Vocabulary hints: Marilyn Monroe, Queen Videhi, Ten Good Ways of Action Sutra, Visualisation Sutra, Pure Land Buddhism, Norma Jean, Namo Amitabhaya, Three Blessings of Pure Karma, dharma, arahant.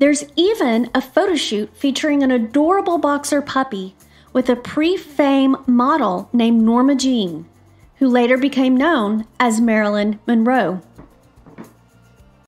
There's even a photo shoot featuring an adorable boxer puppy with a pre-fame model named Norma Jean, who later became known as Marilyn Monroe.